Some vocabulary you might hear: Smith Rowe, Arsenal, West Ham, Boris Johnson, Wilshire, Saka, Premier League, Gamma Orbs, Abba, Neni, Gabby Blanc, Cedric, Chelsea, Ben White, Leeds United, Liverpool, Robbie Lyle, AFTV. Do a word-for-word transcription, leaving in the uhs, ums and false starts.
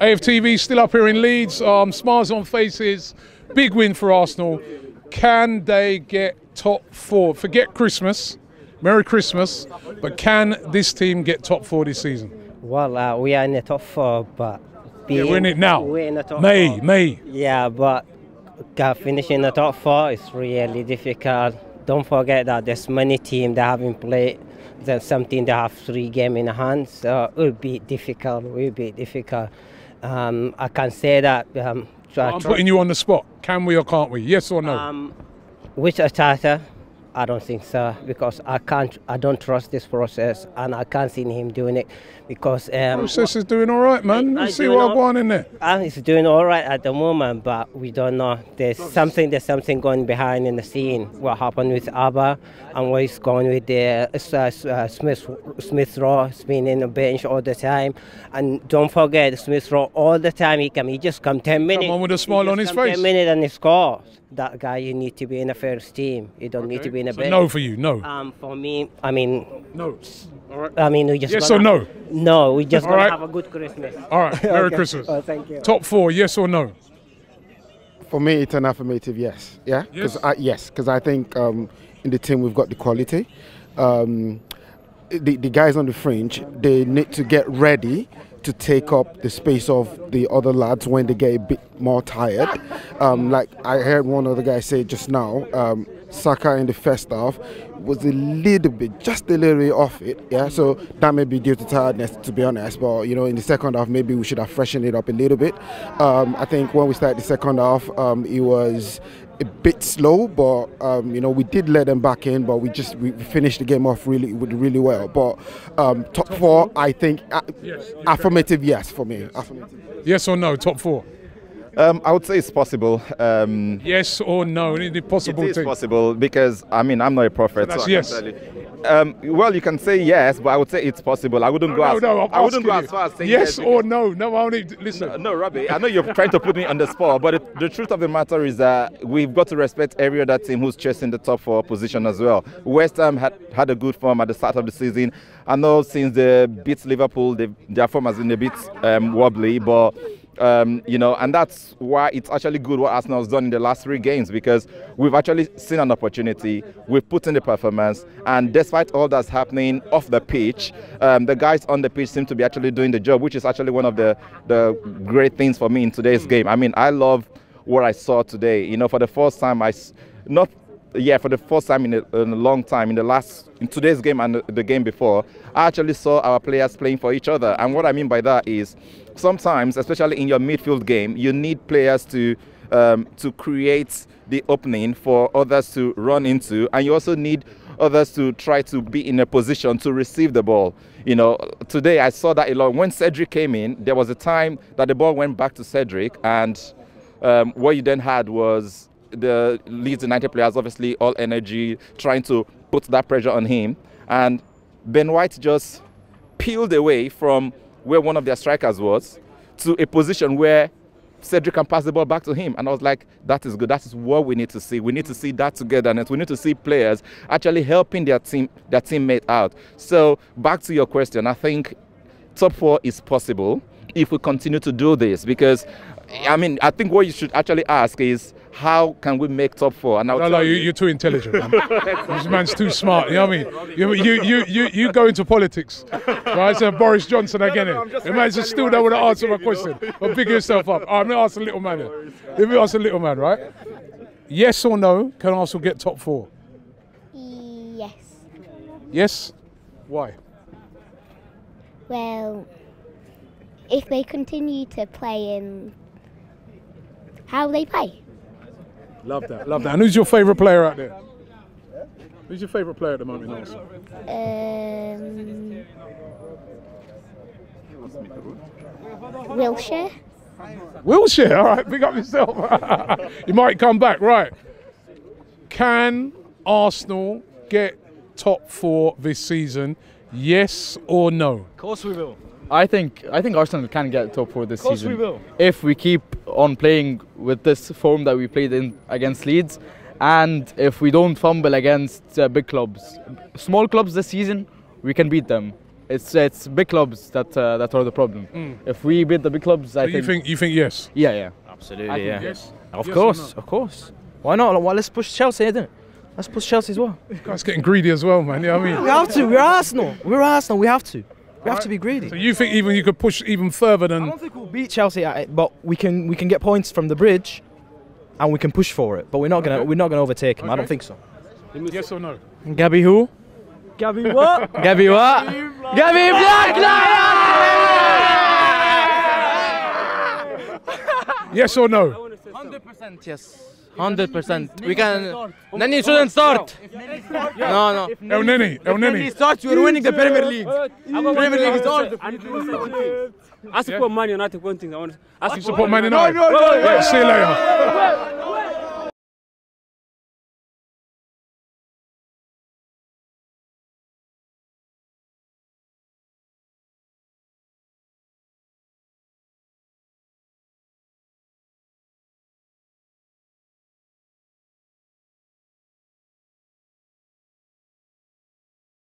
A F T V still up here in Leeds, um, smiles on faces, big win for Arsenal. Can they get top four? Forget Christmas, Merry Christmas, but can this team get top four this season? Well, uh, we are in the top four, but... Being, yeah, we're in it now, we're in the top May, four. May. Yeah, but finishing the top four is really difficult. Don't forget that there's many teams that haven't played, there's something that have three games in hand, so it will be difficult, it will be difficult. Um, I can say that... Um, I'm putting you on the spot. Can we or can't we? Yes or no? Um, with a starter, I don't think so, because I can't. I don't trust this process, and I can't see him doing it, because um, process is doing all right, man. You see what's going on in there. Uh, it's doing all right at the moment, but we don't know. There's something. There's something going behind in the scene. What happened with Abba, and what is going with the uh, uh, Smith Smith Rowe being in the bench all the time, and don't forget Smith Rowe all the time. He come. He just come ten minutes. Come on with a smile on his face. Ten minutes and he scores. That guy, you need to be in the first team. You don't okay. need to be in a so bench. No for you, no. Um, for me, I mean, no. All right. I mean, we just. Yes or no? No, we just. All right. Have a good Christmas. All right. Merry okay. Christmas. Oh, thank you. Top four, yes or no? For me, it's an affirmative yes. Yeah. Because yes, because I, yes, I think um, in the team we've got the quality. Um, the the guys on the fringe, they need to get ready to take up the space of the other lads when they get a bit more tired. Um, like I heard one other guy say just now, um, Saka in the first half was a little bit, just a little bit off it, yeah, so that may be due to tiredness, to be honest, but you know, in the second half maybe we should have freshened it up a little bit. Um, I think when we started the second half, um, it was a bit slow, but um, you know, we did let them back in, but we just we finished the game off really really well. But um, top four, I think, uh, yes, affirmative yes for me. Yes, affirmative. Yes or no, top four? Um, I would say it's possible. Um, yes or no? Is it possible? It is thing? possible because I mean I'm not a prophet. So that's so yes. Tell you. Um, well, you can say yes, but I would say it's possible. I wouldn't no, go no, as no, I wouldn't go as far as saying yes, yes or no. No, I only listen. No, no, Robbie. I know you're trying to put me on the spot, but it, the truth of the matter is that we've got to respect every other team who's chasing the top four position as well. West Ham had had a good form at the start of the season. I know since they beat Liverpool, they, their form has been a bit um, wobbly, but. Um, you know, and that's why it's actually good what Arsenal has done in the last three games, because we've actually seen an opportunity, we've put in the performance, and despite all that's happening off the pitch, um, the guys on the pitch seem to be actually doing the job, which is actually one of the, the great things for me in today's game. I mean, I love what I saw today. You know, for the first time, I, not, yeah, for the first time in a, in a long time, in the last, in today's game and the game before, I actually saw our players playing for each other. And what I mean by that is, sometimes, especially in your midfield game, you need players to um, to create the opening for others to run into, and you also need others to try to be in a position to receive the ball. You know, today I saw that a lot. When Cedric came in, there was a time that the ball went back to Cedric, and um, what you then had was the Leeds United players, obviously all energy, trying to put that pressure on him, and Ben White just peeled away from where one of their strikers was, to a position where Cedric can pass the ball back to him. And I was like, that is good. That is what we need to see. We need to see that togetherness. We need to see players actually helping their team, their teammate out. So back to your question, I think top four is possible if we continue to do this. Because, I mean, I think what you should actually ask is, how can we make top four? And no, no, you, you're too intelligent, man. This man's too smart, you know what I mean? You, you, you, you go into politics, right? So Boris Johnson, I get it. The man just still don't want to answer my question, but big yourself up. All right, let me ask a little man here. Let me ask a little man, right? Yes or no, can Arsenal get top four? Yes. Yes? Why? Well, if they continue to play in how they play. Love that, love that. And who's your favourite player out there? Who's your favourite player at the moment, Arsenal? Um, Wilshire. Wilshire, all right, pick up yourself. You might come back, right. Can Arsenal get top four this season? Yes or no? Of course we will. I think I think Arsenal can get top four this season. Of course we will. If we keep on playing with this form that we played in against Leeds, and if we don't fumble against uh, big clubs. Small clubs this season we can beat them. It's it's big clubs that uh, that are the problem. Mm. If we beat the big clubs, I so think. You think you think yes? Yeah, yeah, absolutely, yeah. Yes. Of yes course, of course. Why not? Well, let's push Chelsea, isn't it? Let's push Chelsea as well. You guys getting greedy as well, man. You know what I mean? We have to. We're Arsenal. We're Arsenal. We have to. We All have right. to be greedy. So you think even you could push even further than? I don't think we'll beat Chelsea at it, but we can we can get points from the bridge, and we can push for it. But we're not gonna okay. we're not gonna overtake him. Okay. I don't think so. Yes or no? Gabby who? Gabby what? Gabby what? Gabby Blanc! Yes or no? one hundred percent yes. one hundred percent. We can. Neni shouldn't start. No, no. El Neni. El Neni starts, we're winning the Premier League. Premier League is all. I support Man United. One thing I want to. I support Man United. See you later.